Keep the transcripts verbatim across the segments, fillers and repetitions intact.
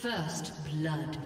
First blood.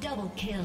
Double kill.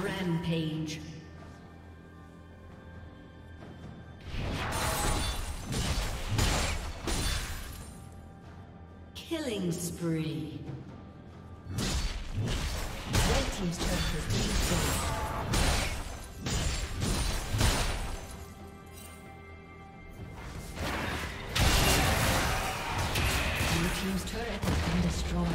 Rampage. Killing spree. Red team's turret has been destroyed. Blue team's turret has been destroyed.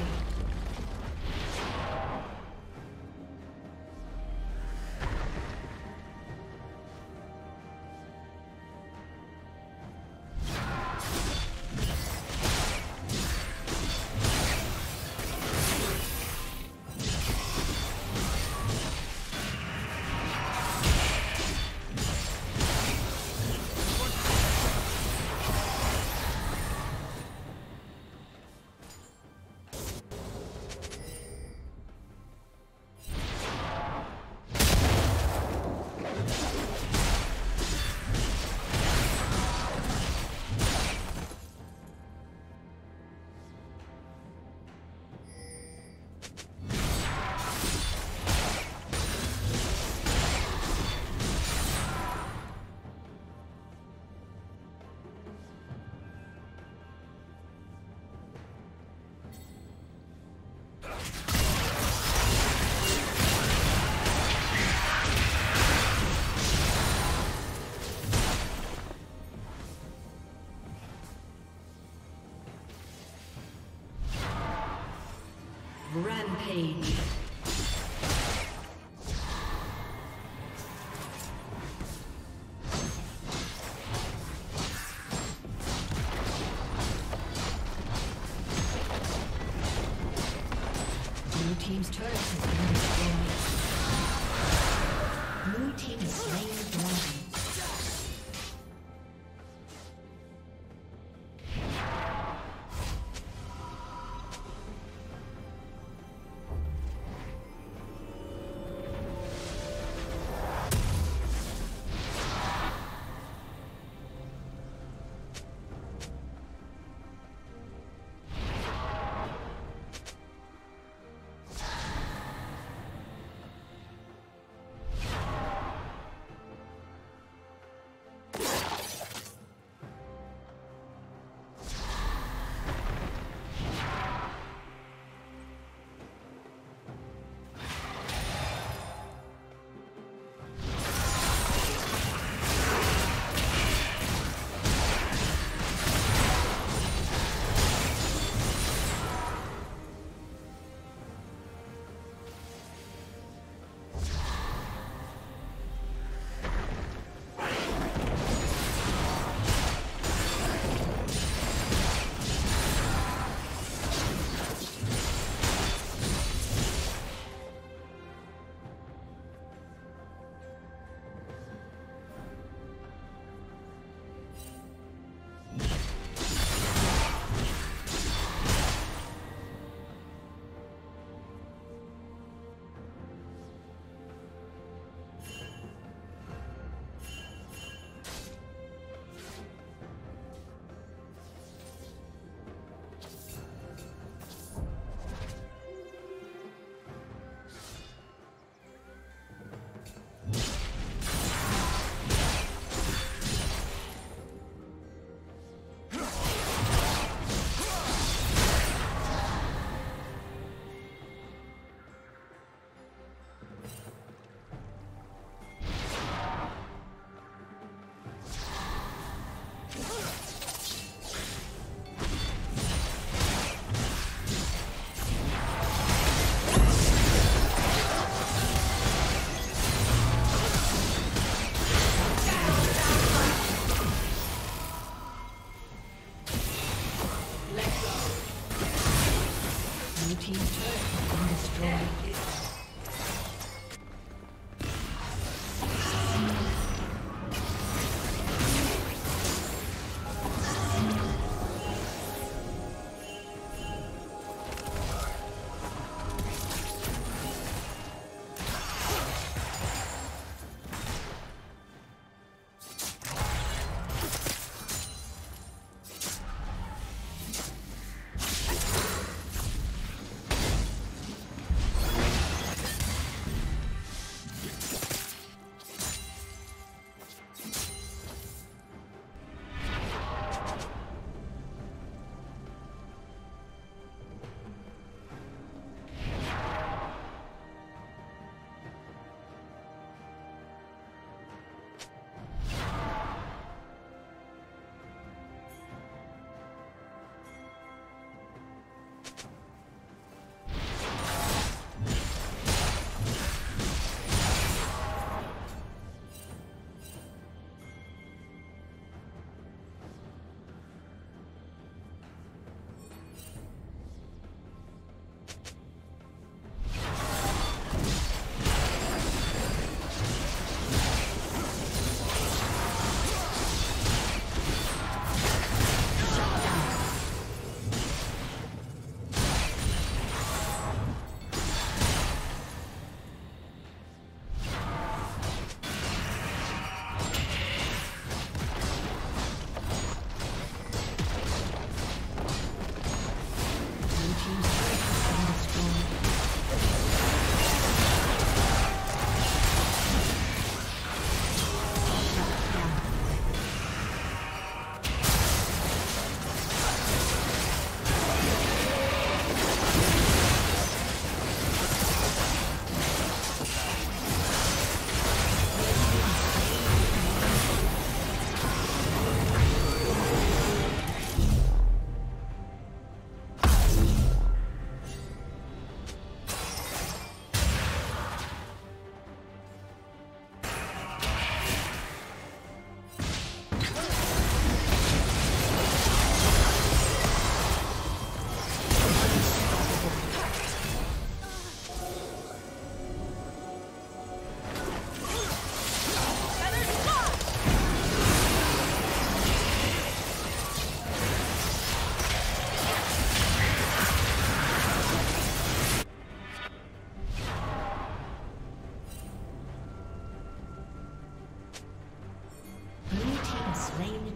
Rampage. Blue team's turret has been destroyed. Blue team is slain the dragon.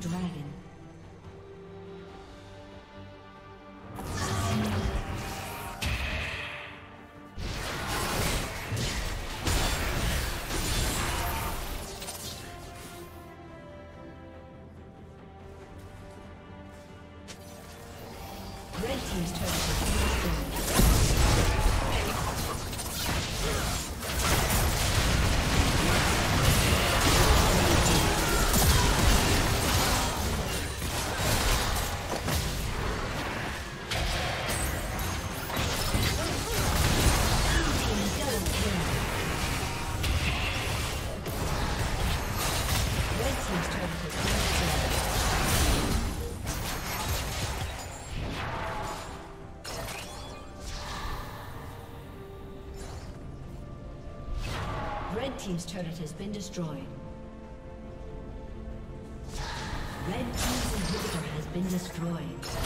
dragon. Red team's turret has been destroyed. Red team's inhibitor has been destroyed.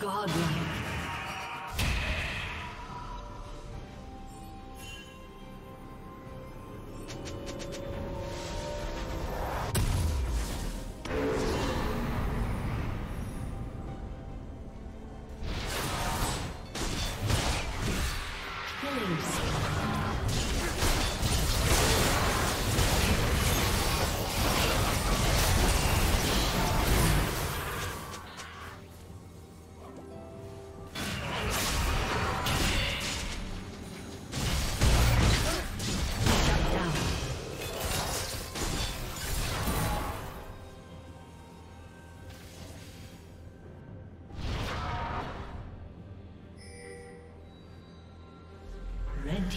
Godlike. Red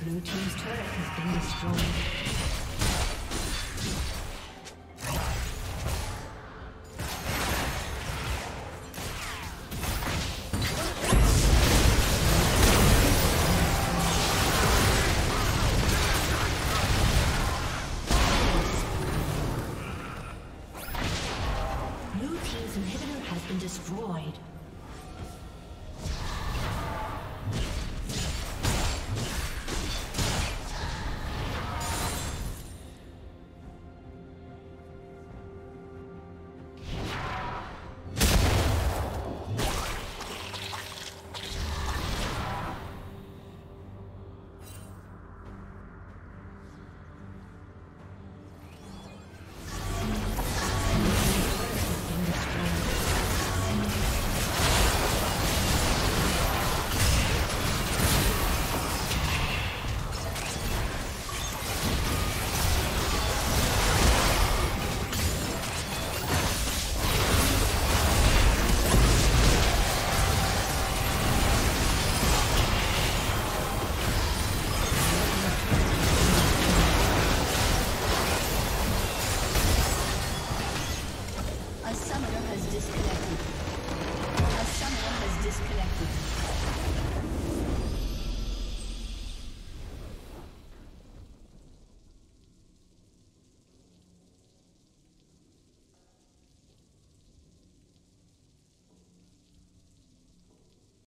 Blue team's turret has been destroyed. Blue team's inhibitor has been destroyed.